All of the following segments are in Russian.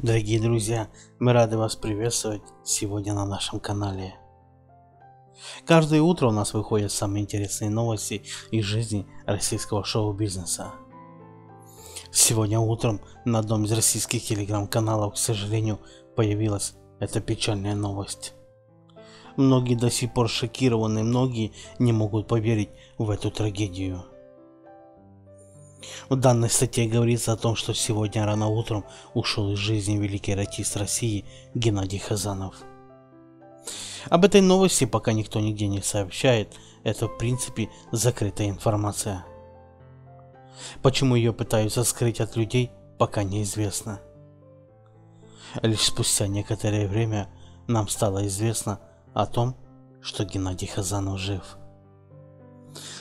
Дорогие друзья, мы рады вас приветствовать сегодня на нашем канале. Каждое утро у нас выходят самые интересные новости из жизни российского шоу-бизнеса. Сегодня утром на одном из российских телеграм-каналов, к сожалению, появилась эта печальная новость. Многие до сих пор шокированы, многие не могут поверить в эту трагедию. В данной статье говорится о том, что сегодня рано утром ушел из жизни великий артист России Геннадий Хазанов. Об этой новости пока никто нигде не сообщает, это в принципе закрытая информация. Почему ее пытаются скрыть от людей, пока неизвестно. Лишь спустя некоторое время нам стало известно о том, что Геннадий Хазанов жив.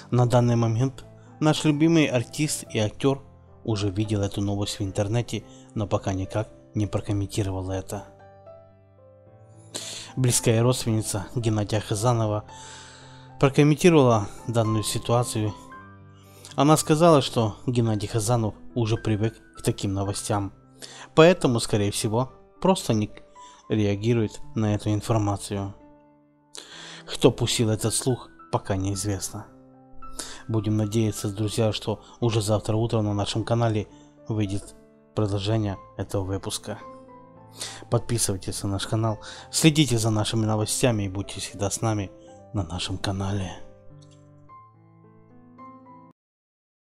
На данный момент наш любимый артист и актер уже видел эту новость в интернете, но пока никак не прокомментировал это. Близкая родственница Геннадия Хазанова прокомментировала данную ситуацию. Она сказала, что Геннадий Хазанов уже привык к таким новостям, поэтому, скорее всего, просто не реагирует на эту информацию. Кто пустил этот слух, пока неизвестно. Будем надеяться, друзья, что уже завтра утром на нашем канале выйдет продолжение этого выпуска. Подписывайтесь на наш канал, следите за нашими новостями и будьте всегда с нами на нашем канале.